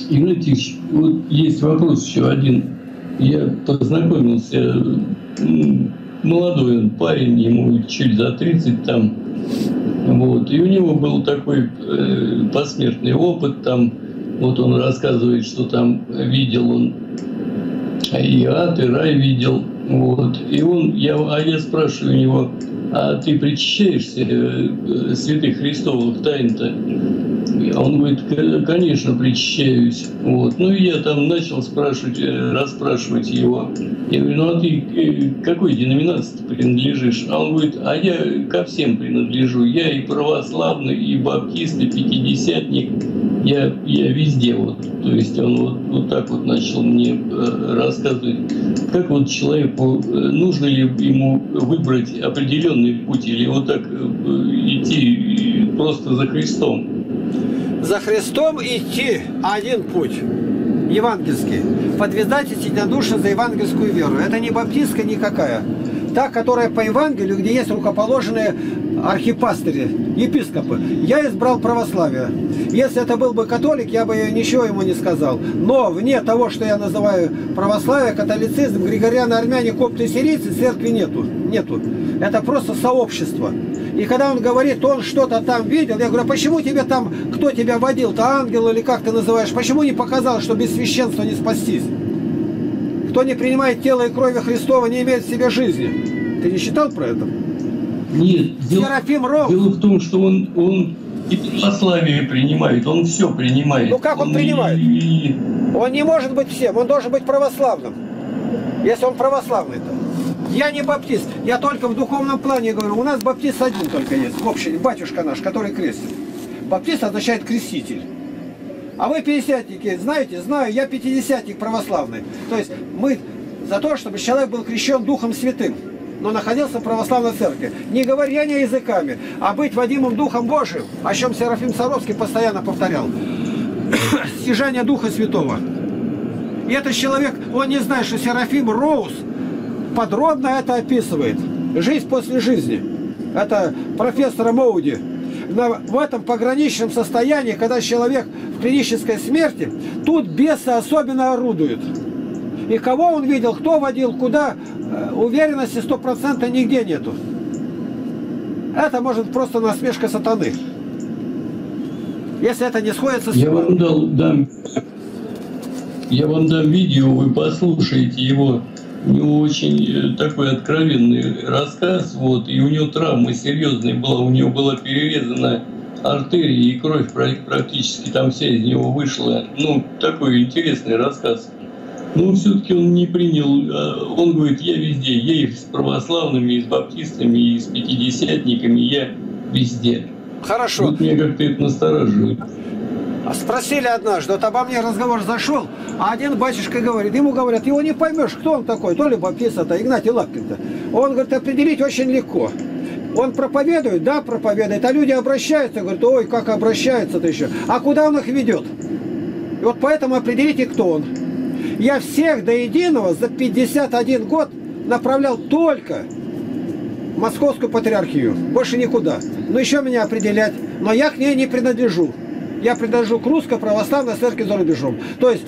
Игнатьевич, вот есть вопрос еще один. Я познакомился, молодой он парень, ему чуть за 30 там. Вот, и у него был такой посмертный опыт там. Вот он рассказывает, что там видел он. И ад, и рай видел. Вот. И я спрашиваю у него, а ты причащаешься святых Христовых тайн-то? Он говорит, конечно, причащаюсь. Вот. Ну и я там начал расспрашивать его. Я говорю, ну а ты какой деноминации принадлежишь? А он говорит, а я ко всем принадлежу. Я и православный, и баптист, и пятидесятник. Я везде вот. То есть он вот так вот начал мне рассказывать, как вот человеку, нужно ли ему выбрать определенный путь или вот так идти просто за Христом. За Христом идти один путь, евангельский. Подвязайтесь единодушно за евангельскую веру. Это не баптистка никакая. та, которая по Евангелию, где есть рукоположенные архипастыри, епископы. Я избрал православие. Если это был бы католик, я бы ничего ему не сказал. Но вне того, что я называю православие, католицизм, григорианы, армяне, копты и сирийцы, церкви нету. Это просто сообщество. И когда он говорит, он что-то там видел, я говорю, а почему тебе там, кто тебя водил-то, ангел или как ты называешь, почему не показал, что без священства не спастись? Кто не принимает тело и крови Христова, не имеет в себе жизни. Ты не читал про это? Нет. Серафим Роуз. Дело в том, что он и православие принимает, он все принимает. Ну как он принимает? Он не может быть всем, он должен быть православным. Если он православный-то. Я не баптист, я только в духовном плане говорю. У нас баптист один только есть, в общем, батюшка наш, который крестит. Баптист означает креститель. А вы пятидесятники, знаете? Знаю, я пятидесятник православный. То есть мы за то, чтобы человек был крещен Духом Святым, но находился в православной церкви. Не говорение языками, а быть водимым Духом Божиим, о чем Серафим Саровский постоянно повторял. Стяжание Духа Святого. И этот человек, он не знает, что Серафим Роуз подробно это описывает. Жизнь после жизни. Это профессора Моуди. В этом пограничном состоянии, когда человек в клинической смерти, тут бесы особенно орудуют. И кого он видел, кто водил, куда, уверенности 100% нигде нету. Это может просто насмешка сатаны. Если это не сходится с... Я вам дам видео, вы послушаете его. У него очень такой откровенный рассказ, вот, и у него травма серьезная была, у него была перерезана артерия, и кровь практически там вся из него вышла. Ну, такой интересный рассказ. Но все-таки он не принял, он говорит, я везде, я и с православными, и с баптистами, и с пятидесятниками, я везде. Хорошо. Вот меня как-то это настораживает. Спросили однажды, вот обо мне разговор зашел, а один батюшка говорит, ему говорят, его не поймешь, кто он такой, то ли баптист, это Игнатий Лапкин-то. Он говорит, определить очень легко. Он проповедует, да, проповедует, а люди обращаются, говорят, ой, как обращаются-то еще, а куда он их ведет? И вот поэтому определите, кто он. Я всех до единого за 51 год направлял только в Московскую Патриархию, больше никуда. Но еще меня определять, но я к ней не принадлежу. Я принадлежу к русской православной церкви за рубежом. То есть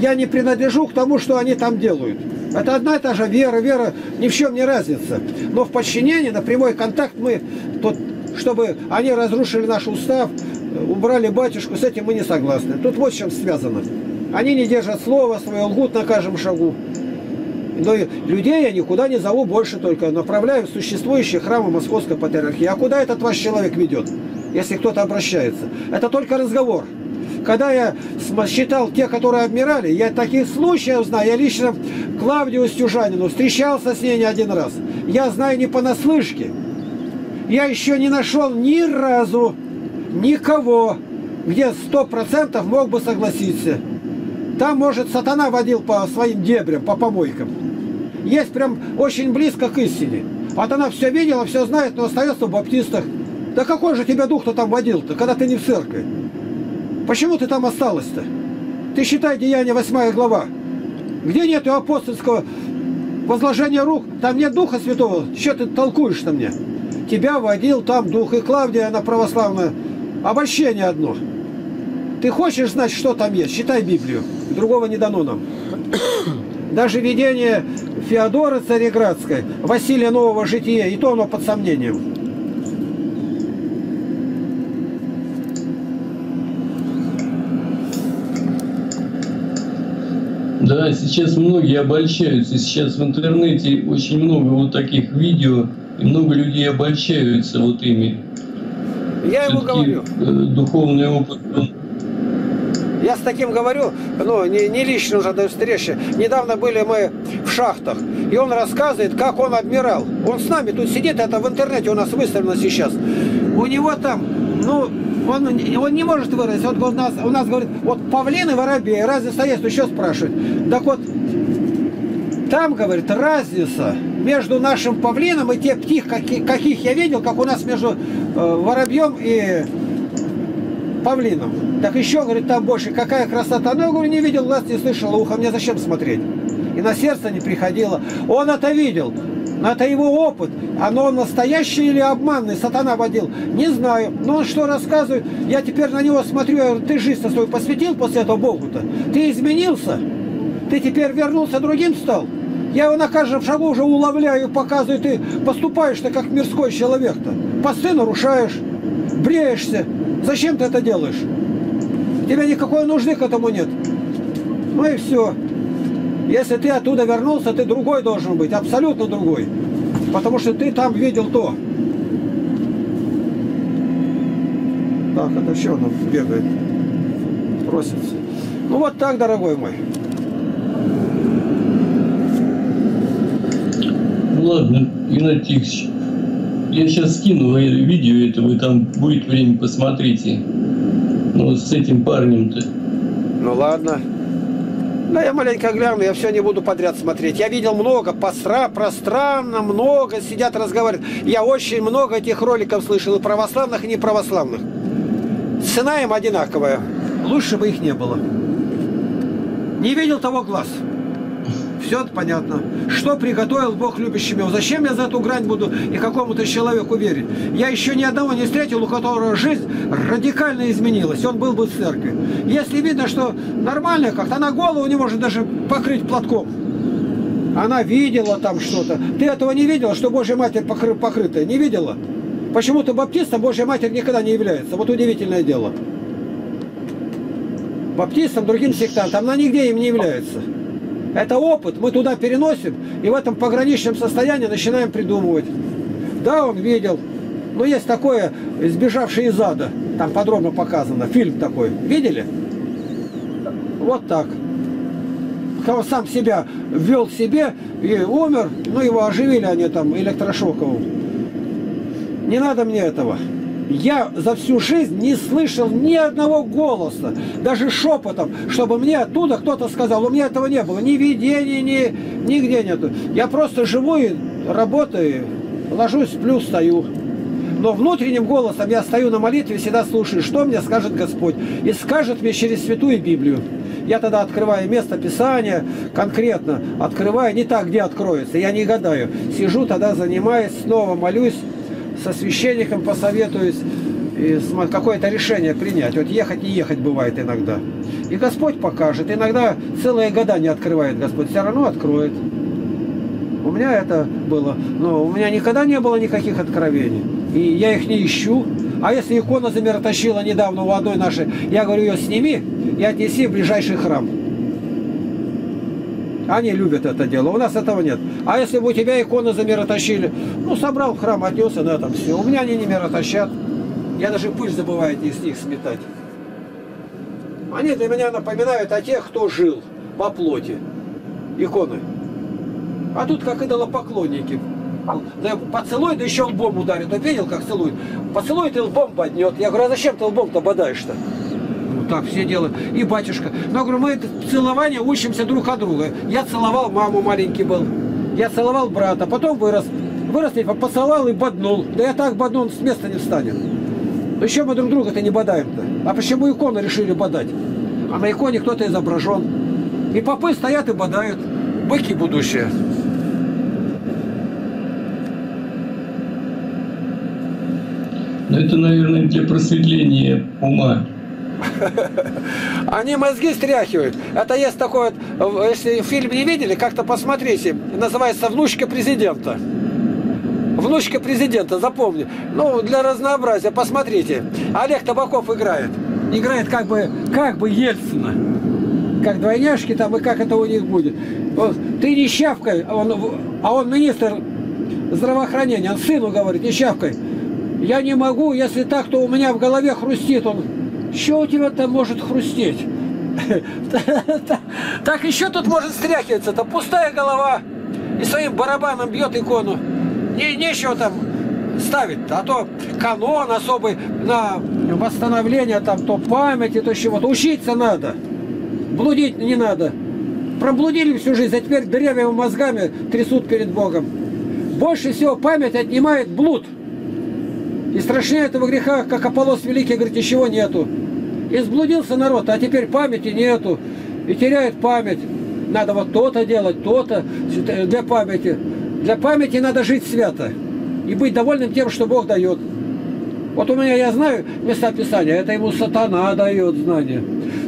я не принадлежу к тому, что они там делают. Это одна и та же вера, вера ни в чем не разница. Но в подчинении, на прямой контакт мы, тут, чтобы они разрушили наш устав, убрали батюшку, с этим мы не согласны. Тут вот с чем связано. Они не держат слова, свое лгут на каждом шагу. Но людей я никуда не зову больше, только направляю в существующие храмы Московской Патриархии. А куда этот ваш человек ведет? Если кто-то обращается. Это только разговор. Когда я считал те, которые обмирали, я таких случаев знаю. Я лично Клавдию Стюжанину встречался с ней не один раз. Я знаю не понаслышке. Я еще не нашел ни разу никого, где 100% мог бы согласиться. Там, может, сатана водил по своим дебрям, по помойкам. Есть прям очень близко к истине. Вот она все видела, все знает, но остается в баптистах. Да какой же тебя дух-то там водил-то, когда ты не в церкви? Почему ты там осталась-то? Ты считай Деяния 8 глава. Где нет апостольского возложения рук, там нет Духа Святого. Что ты толкуешь на мне? Тебя водил там Дух. И Клавдия, она православная. Обольщение одно. Ты хочешь знать, что там есть? Читай Библию. Другого не дано нам. Даже видение Феодора Цареградской, Василия Нового жития, и то оно под сомнением. Да, сейчас многие обольщаются, сейчас в интернете очень много вот таких видео, и много людей обольщаются вот ими. Я ему говорю. Духовный опыт. Я с таким говорю, ну, не лично уже до встречи. Недавно были мы в шахтах, и он рассказывает, как он обмирал. Он с нами тут сидит, это в интернете у нас выставлено сейчас. У него там, ну... Он не может выразить. Вот у нас говорит, вот павлин и воробей, разница есть, еще спрашивают. Так вот, там, говорит, разница между нашим павлином и те птих, каких я видел, как у нас между воробьем и павлином. Так еще, говорит, там больше, какая красота. Но я говорю, не видел, глаз не слышал, ухо мне зачем смотреть? И на сердце не приходило. Он это видел. Но это его опыт. Оно он настоящий или обманный? Сатана водил? Не знаю. Но он что рассказывает? Я теперь на него смотрю, я говорю, ты жизнь-то свою посвятил после этого Богу-то? Ты изменился? Ты теперь вернулся, другим стал? Я его на каждом шагу уже уловляю, показываю, ты поступаешь-то как мирской человек-то. Посты нарушаешь, бреешься. Зачем ты это делаешь? Тебе никакой нужды к этому нет. Ну и все. Если ты оттуда вернулся, ты другой должен быть, абсолютно другой. Потому что ты там видел то. Так, это еще он бегает, просится. Ну вот так, дорогой мой. Ладно, Игнатий Тихонович, я сейчас скину видео это, вы там будет время, посмотрите. Ну, с этим парнем-то. Ну ладно. Да, я маленько гляну, я все не буду подряд смотреть. Я видел много, пространно, много, сидят, разговаривают. Я очень много этих роликов слышал, и православных, и неправославных. Цена им одинаковая. Лучше бы их не было. Не видел того глаз. Все понятно. Что приготовил Бог любящим его? Зачем я за эту грань буду и какому-то человеку верить? Я еще ни одного не встретил, у которого жизнь радикально изменилась. Он был бы в церкви. Если видно, что нормально как-то, она голову не может даже покрыть платком. Она видела там что-то. Ты этого не видела, что Божья Матерь покрытая? Не видела? Почему-то баптистом Божья Матерь никогда не является. Вот удивительное дело. Баптистом, другим сектантом, она нигде им не является. Это опыт, мы туда переносим, и в этом пограничном состоянии начинаем придумывать. Да, он видел, но есть такое, «Сбежавший из ада», там подробно показано, фильм такой, видели? Вот так. Он сам себя ввел себе и умер, ну его оживили они там электрошоковым. Не надо мне этого. Я за всю жизнь не слышал ни одного голоса, даже шепотом, чтобы мне оттуда кто-то сказал. У меня этого не было, ни видений, нигде нету. Я просто живу и работаю, ложусь, сплю, стою. Но внутренним голосом я стою на молитве, всегда слушаю, что мне скажет Господь. И скажет мне через Святую Библию. Я тогда открываю место Писания, конкретно открываю, не так, где откроется, я не гадаю. Сижу тогда, занимаюсь, снова молюсь. Со священником посоветуюсь какое-то решение принять. Вот ехать, не ехать бывает иногда. И Господь покажет. Иногда целые года не открывает Господь. Все равно откроет. У меня это было. Но у меня никогда не было никаких откровений. И я их не ищу. А если икона замироточила недавно у одной нашей, я говорю, ее сними и отнеси в ближайший храм. Они любят это дело. У нас этого нет. А если бы у тебя иконы замироточили, ну, собрал в храм, отнес, и на этом все. У меня они не мироточат. Я даже пыль забываю из них сметать. Они для меня напоминают о тех, кто жил во плоти. Иконы. А тут как идолопоклонники. Да поцелует, да еще лбом ударит. Вот видел, как целует? Поцелует и лбом боднет. Я говорю, а зачем ты лбом-то бодаешь-то? Так все делают. И батюшка. Но я говорю, мы это целование учимся друг от друга. Я целовал маму, маленький был. Я целовал брата. Потом вырос. Вырос, поцеловал и боднул. Да я так боднул, он с места не встанет. Но еще мы друг друга-то не бодаем-то. А почему иконы решили бодать? А на иконе кто-то изображен. И попы стоят и бодают. Быки будущее. Ну это, наверное, для просветления ума. Они мозги стряхивают. Это есть такое, если фильм не видели, как-то посмотрите. Называется «Внучка президента». «Внучка президента», запомни. Ну, для разнообразия, посмотрите. Олег Табаков играет. Играет как бы Ельцина. Как двойняшки там, и как это у них будет. Вот, ты не щавкай, а он министр здравоохранения. Он сыну говорит, не щавкай. Я не могу, если так, то у меня в голове хрустит он. Что у тебя там может хрустеть? Так еще тут может стряхиваться. Это пустая голова. И своим барабаном бьет икону. Нечего там ставить. А то канон особый на восстановление, там, то памяти, то чего-то. Учиться надо. Блудить не надо. Проблудили всю жизнь, а теперь дырявыми мозгами трясут перед Богом. Больше всего память отнимает блуд. И страшнее этого греха, как Аполлос Великий говорит, ничего нету. И сблудился народ, а теперь памяти нету. И теряет память. Надо вот то-то делать, то-то для памяти. Для памяти надо жить свято и быть довольным тем, что Бог дает. Вот у меня, я знаю места Писания, это ему сатана дает знания.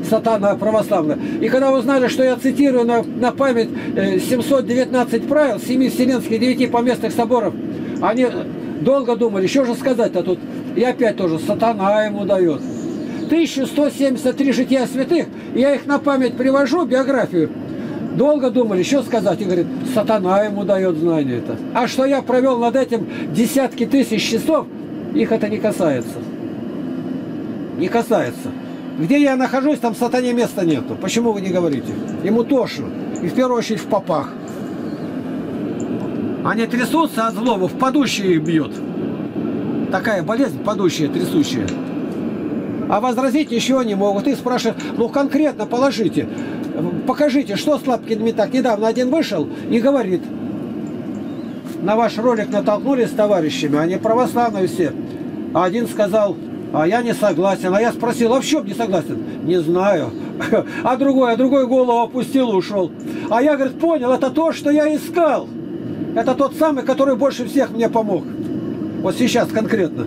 Сатана православная. И когда узнали, что я цитирую на память 719 правил, 7 вселенских, 9 поместных соборов, они долго думали, что же сказать-то тут. И опять тоже сатана ему дает. 1173 жития святых, я их на память привожу, биографию. Долго думали, что сказать. И говорит, сатана ему дает знание это. А что я провел над этим десятки тысяч часов, их это не касается. Не касается. Где я нахожусь, там сатане места нету. Почему вы не говорите? Ему тошно. И в первую очередь в попах. Они трясутся от злобы, в падущие бьют. Такая болезнь, падущая, трясущая. А возразить ничего не могут. И спрашивают, ну конкретно положите, покажите, что с Лапкиным так. Недавно один вышел и говорит, на ваш ролик натолкнулись с товарищами, они православные все. А один сказал, а я не согласен. А я спросил, а в чем не согласен? Не знаю. А другой голову опустил и ушел. А я, говорит, понял, это то, что я искал. Это тот самый, который больше всех мне помог. Вот сейчас конкретно.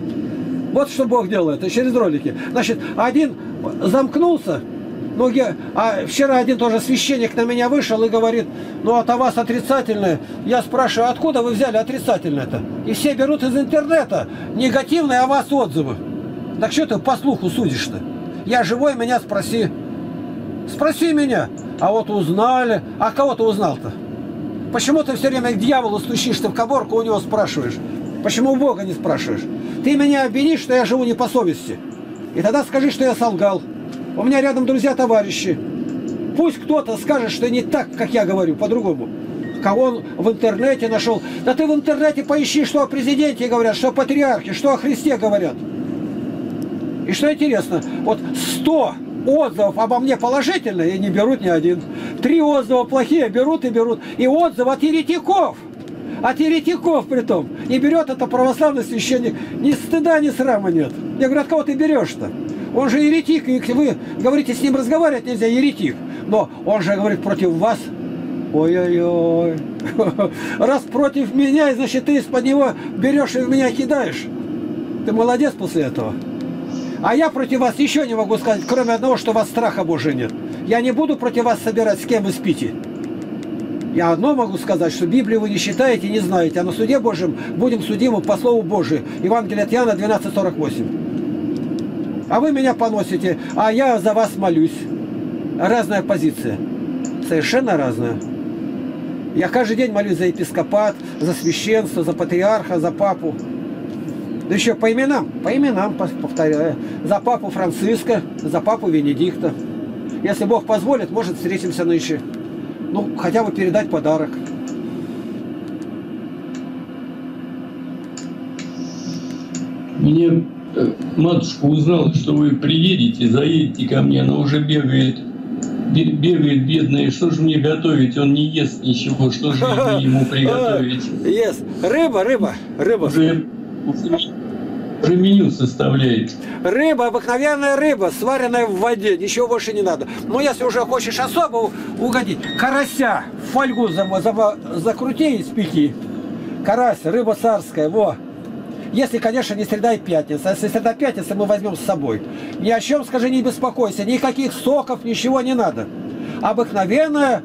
Вот что Бог делает, и через ролики. Значит, один замкнулся. Ну, вчера один тоже священник на меня вышел и говорит, ну, от вас отрицательное. Я спрашиваю, откуда вы взяли отрицательное-то? И все берут из интернета негативные о вас отзывы. Так что ты по слуху судишь-то? Я живой, меня спроси. Спроси меня. А вот узнали. А кого ты узнал-то? Почему ты все время к дьяволу стучишь, ты в коборку у него спрашиваешь? Почему у Бога не спрашиваешь? Ты меня обвинишь, что я живу не по совести. И тогда скажи, что я солгал. У меня рядом друзья-товарищи. Пусть кто-то скажет, что не так, как я говорю, по-другому. Кого он в интернете нашел? Да ты в интернете поищи, что о президенте говорят, что о патриархе, что о Христе говорят. И что интересно, вот 100 отзывов обо мне положительные, и не берут ни один. 3 отзыва плохие, берут и берут. И отзыв от еретиков. От еретиков притом. И берет это православный священник. Ни стыда, ни срама нет. Я говорю, от кого ты берешь-то? Он же еретик, и вы говорите, с ним разговаривать нельзя, еретик. Но он же говорит против вас. Ой-ой-ой. Раз против меня, значит, ты из-под него берешь и в меня кидаешь. Ты молодец после этого. А я против вас еще не могу сказать, кроме одного, что у вас страха Божия нет. Я не буду против вас собирать, с кем вы спите. Я одно могу сказать, что Библию вы не считаете, не знаете, а на суде Божьем будем судимы по слову Божию. Евангелие от Иоанна 12:48. А вы меня поносите, а я за вас молюсь. Разная позиция. Совершенно разная. Я каждый день молюсь за епископат, за священство, за патриарха, за папу. Да еще по именам повторяю. За папу Франциска, за папу Венедикта. Если Бог позволит, может, встретимся нынче. Ну, хотя бы передать подарок. Мне матушка узнала, что вы приедете, заедете ко мне, она уже бегает бедная, что же мне готовить, он не ест ничего, что же ему приготовить? Ест. Рыба. Уже меню составляет. Рыба, обыкновенная рыба, сваренная в воде, ничего больше не надо. Но если уже хочешь особо угодить, карася в фольгу закрути и спеки. Карась, рыба царская, во. Если, конечно, не среда и пятница. Если среда и пятница, мы возьмем с собой. Ни о чем, скажи, не беспокойся, никаких соков, ничего не надо. Обыкновенная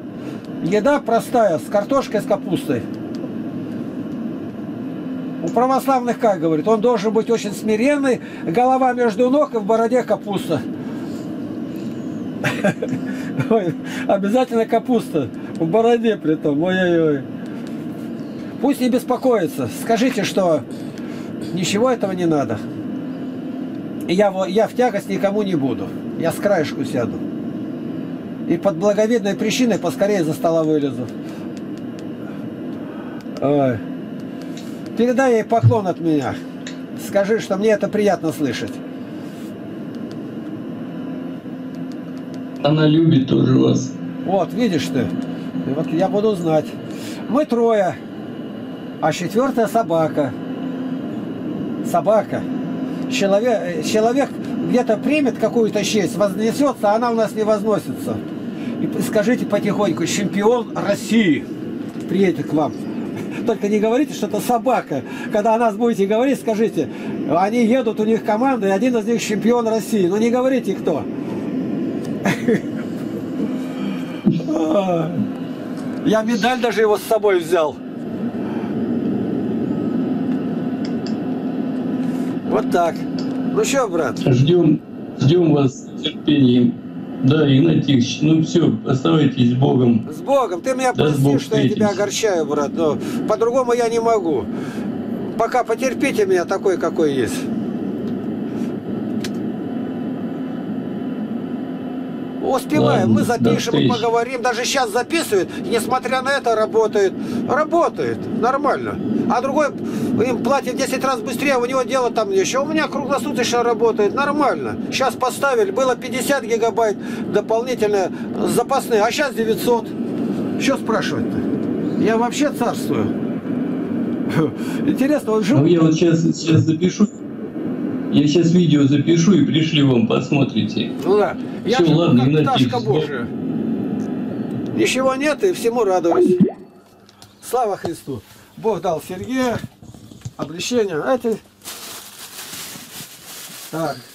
еда простая, с картошкой, с капустой. У православных, как говорит, он должен быть очень смиренный, голова между ног и в бороде капуста. Обязательно капуста, в бороде притом, ой-ой-ой. Пусть не беспокоится, скажите, что ничего этого не надо. Я в тягость никому не буду, я с краешку сяду. И под благовидной причиной поскорее за стола вылезу. Ой. Передай ей поклон от меня. Скажи, что мне это приятно слышать. Она любит тоже вас. Вот, видишь ты. Вот я буду знать. Мы 3, а 4-я собака. Собака. Человек где-то примет какую-то честь, вознесется, а она у нас не возносится. И скажите потихоньку, чемпион России приедет к вам. Только не говорите, что это собака. Когда о нас будете говорить, скажите, они едут, у них команда, и один из них чемпион России. Ну не говорите, кто. Я медаль даже его с собой взял. Вот так. Ну что, брат? Ждем вас с терпением. Да, Игнатьевич, ну все, оставайтесь с Богом. С Богом. Ты меня прости, что я тебя огорчаю, брат, но по-другому я не могу. Пока потерпите меня такой, какой есть. Успеваем, ладно, мы запишем, поговорим. Даже сейчас записывают, и несмотря на это работает. Работает, нормально. А другой им платит 10 раз быстрее, у него дело там еще. У меня круглосуточно работает, нормально. Сейчас поставили, было 50 гигабайт дополнительно запасные, а сейчас 900. Что спрашивать-то? Я вообще царствую. Интересно, он жив? Ну, я вот сейчас запишу. Я сейчас видео запишу и пришлю вам, посмотрите. Ну да. Я все, ладно, Игнатий. Ничего нет и всему радуюсь. Слава Христу. Бог дал Сергея обличение. Так.